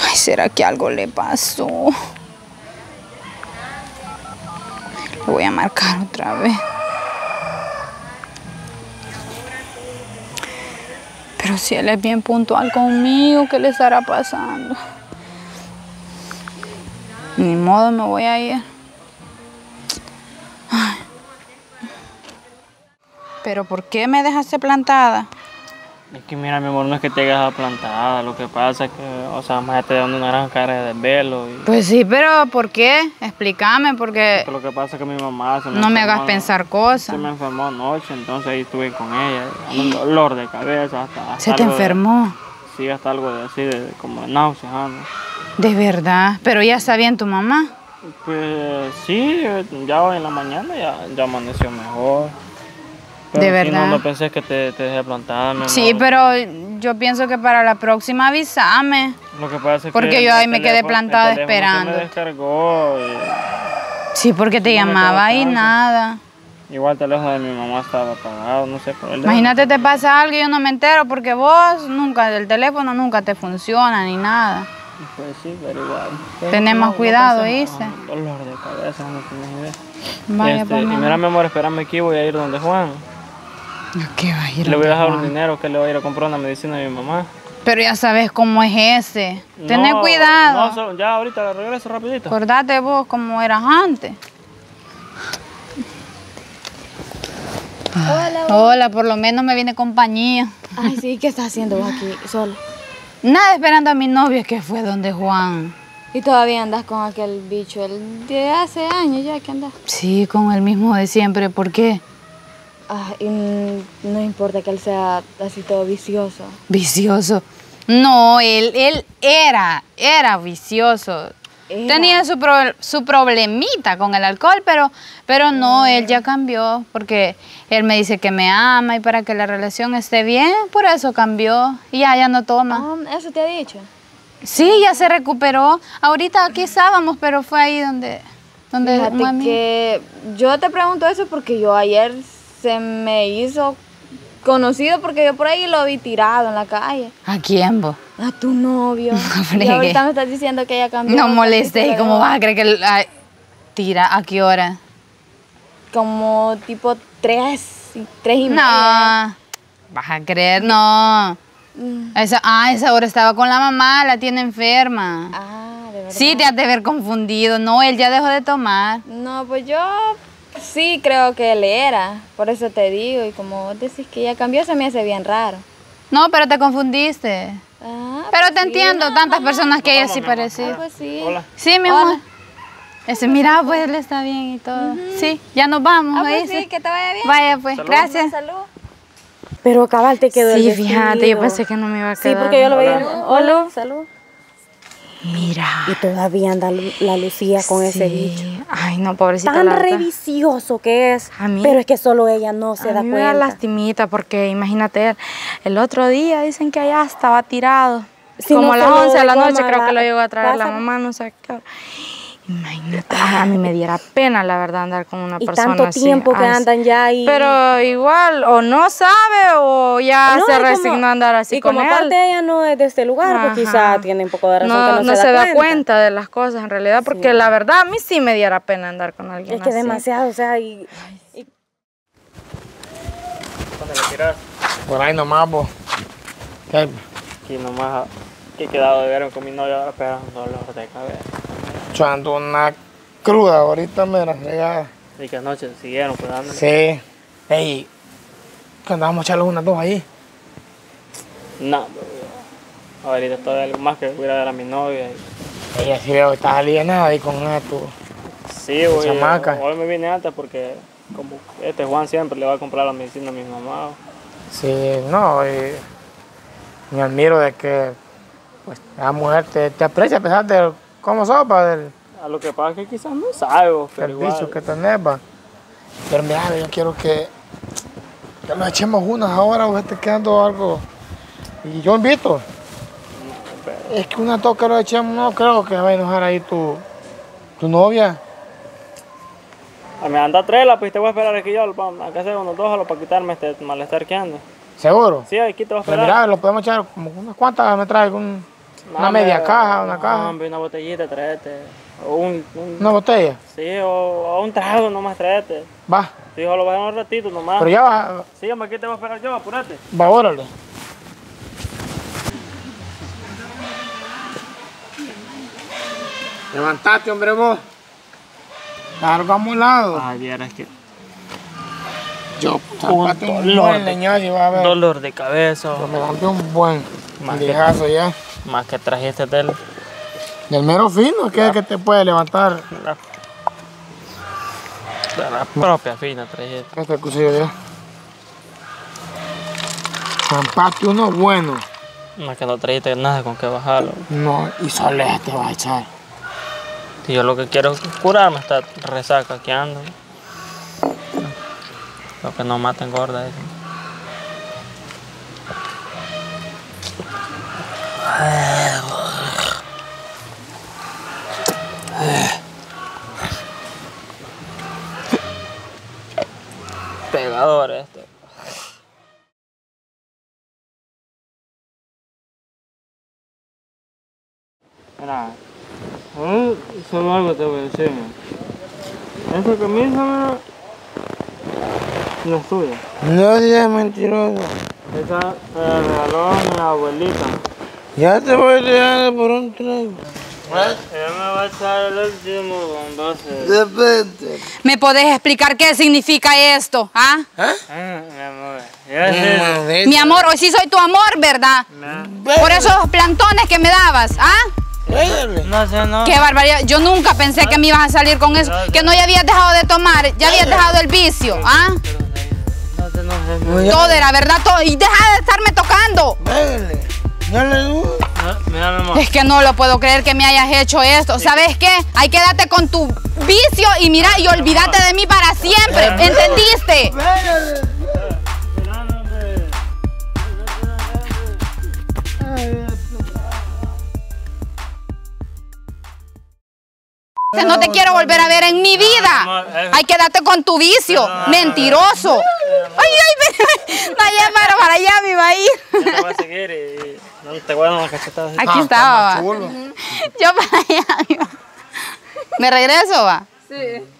Ay, ¿será que algo le pasó? Lo voy a marcar otra vez. Pero si él es bien puntual conmigo, ¿qué le estará pasando? Ni modo, me voy a ir. Ay. ¿Pero por qué me dejaste plantada? Es que mira, mi amor, no es que te hayas plantada. Lo que pasa es que, o sea, más te dando una gran cara de desvelo. Y... Pues sí, pero ¿por qué? Explícame, porque lo que pasa es que mi mamá se me enfermó. No me hagas pensar cosas. Se me enfermó anoche, entonces ahí estuve con ella. Un dolor de cabeza hasta ¿se te enfermó? Sí, hasta algo de así, de como náuseas, ¿no? ¿De verdad? ¿Pero ya está bien tu mamá? Pues sí, ya hoy en la mañana ya amaneció mejor. Pero ¿de verdad? No pensé que te dejé plantarme. Sí, amor. Pero yo pienso que para la próxima avísame. Lo que pasa es porque yo ahí me quedé plantada esperando. Me descargó. Sí, porque te llamaba y nada. Igual el teléfono de mi mamá estaba apagado, no sé por qué. Imagínate, te pasa algo y yo no me entero porque vos nunca, el teléfono nunca te funciona ni nada. Pues sí, pero igual. Tenemos cuidado, dice. Dolor de cabeza, no tenés idea. Vaya, pues, mira, mi amor, espérame aquí, voy a ir donde Juan. ¿Qué va a ir? Le voy a dejar un dinero que le voy a ir a comprar una medicina a mi mamá. Pero ya sabes cómo es ese. No, tené cuidado. No, ya ahorita regreso rapidito. Acordate vos cómo eras antes. Hola, hola, por lo menos me viene compañía. Ay, sí, ¿qué estás haciendo vos aquí sola? Nada, esperando a mi novio, que fue donde Juan. ¿Y todavía andas con aquel bicho? El de hace años ya que andas. Sí, con el mismo de siempre. ¿Por qué? Ah, y no importa que él sea así todo vicioso. ¿Vicioso? No, él era vicioso. Era. Tenía su problemita con el alcohol, pero no, él ya cambió. Porque él me dice que me ama y para que la relación esté bien, por eso cambió. Y ya no toma. Ah, ¿eso te ha dicho? Sí, ya se recuperó. Ahorita aquí estábamos, pero fue ahí donde mami... que yo te pregunto eso porque yo ayer se me hizo conocido porque yo por ahí lo vi tirado en la calle. ¿A quién vos? A tu novio. No, y ahorita me estás diciendo que ella cambió. No molestes, ¿y cómo vas a creer que tira? ¿A qué hora? Como tipo 3:30. No, vas a creer, no. A esa hora estaba con la mamá, la tiene enferma. Ah, de verdad. Sí, te has de ver confundido. No, él ya dejó de tomar. No, pues yo sí creo que él era. Por eso te digo, y como vos decís que ella cambió, se me hace bien raro. No, pero te confundiste. Ah, pero pues te entiendo, tantas personas que ella sí parecía. Pues sí. Hola. Sí, mi amor. Ese, mira, pues él está bien y todo. Sí, ya nos vamos. Ah, pues sí, que te vaya bien. Vaya, pues, salud. Gracias. Salud. Pero cabal te quedó. Sí, fíjate, yo pensé que no me iba a quedar. Sí, porque yo lo veía. Hola. Salud. Mira. Y todavía anda la Lucía con ese bicho. Ay, no, pobrecita. Tan vicioso que es. A mí, pero es que solo ella no se da cuenta. Me da lastimita porque imagínate, el otro día dicen que allá estaba tirado. Si como no a las 11 de la noche creo que lo llegó a traer la mamá, no sé qué. Imagínate, a mí me diera pena, la verdad, andar con una persona así. Y tanto tiempo que andan ya ahí. Pero igual, o no sabe, o ya se resignó a andar así con él. Y como aparte ella no es de este lugar, pues quizá tiene un poco de razón que no se da cuenta de las cosas, en realidad, porque la verdad, a mí sí me diera pena andar con alguien así. Es que demasiado, o sea, y... ¿Dónde le tiras? Por ahí nomás, vos. Aquí nomás, que he quedado de ver con mi novia, ahora pegas un dolor de cabeza. Echando una cruda, ahorita me la regaba. Y que anoche siguieron cuidándome. Sí. Ey, que andábamos a echarles unas dos ahí. No, pero ahorita estoy algo más que cuidar a mi novia. Y... Ella sí veo que estás alienada ahí con esto. Sí, güey. Hoy me vine antes porque como este Juan siempre le va a comprar la medicina a mi mamá. Sí, no, y me admiro de que pues, la mujer te aprecia a pesar de... ¿Cómo sopa del? A lo que pasa es que quizás no sabe, pero el bicho que tenés, va. Pero mira, yo quiero que nos echemos unas ahora, o esté quedando algo. Y yo invito. No, es que una toca lo echemos, no creo que se va a enojar ahí tu ¿Tu novia? Me anda trela, pues te voy a esperar aquí yo, acá hacer unos dos para quitarme este malestar que ando. ¿Seguro? Sí, aquí te voy a esperar. Pero mira, lo podemos echar como unas cuantas, me trae una media caja, una caja. Una botellita, traete. O ¿una botella? Sí, o un trago nomás traete. Va. Sí, lo bajé un ratito nomás. Pero ya va. Sí, hombre, aquí te voy a esperar yo, apúrate. Va, órale. Levantate, hombre, vos. Largo a un lado. Ay, vieras que... Yo zampate un buen leñazo y va a ver. Dolor de cabeza. Pero me zampé un buen leñazo ya. Más que trajiste del mero fino, que es el que te puede levantar. La propia fina trajiste. Este cuchillo ya. Zampate uno bueno. Más que no trajiste nada con que bajarlo. No, y solo te vas a echar. Y yo lo que quiero es curarme esta resaca que ando. Lo que no mata engorda. Pegador este. Mira. Solo algo te voy a decir, mira. Esa camisa, mira, no es tuya. No seas mentiroso. Esa me regaló mi abuelita. Ya te voy a dejar por un trago. Ella me va a echar el último bombazo. Depende. ¿Me podés explicar qué significa esto? ¿Ah? ¿Eh? Mi amor. Ya mi amor, hoy sí soy tu amor, ¿verdad? No. Por esos plantones que me dabas, ¿ah? No sé, no. Qué barbaridad. Yo nunca pensé que me ibas a salir con eso. No, que no ya habías dejado de tomar, ya habías dejado el vicio, ¿ah? No. Todo era verdad, todo. Y deja de estarme tocando. No, es que no lo puedo creer que me hayas hecho esto. Sí. ¿Sabes qué? Ahí quédate con tu vicio y mira, y olvídate de mí para siempre. ¿Entendiste? Bélele. No te quiero volver a ver en mi vida. Ay, quédate con tu vicio. Mentiroso. Ay, vaya para allá, mi maíz. Yo te voy a seguir y no te voy a dar una cachetada. Aquí estaba, va. Yo para allá, mi va. ¿Me regreso, va? Sí.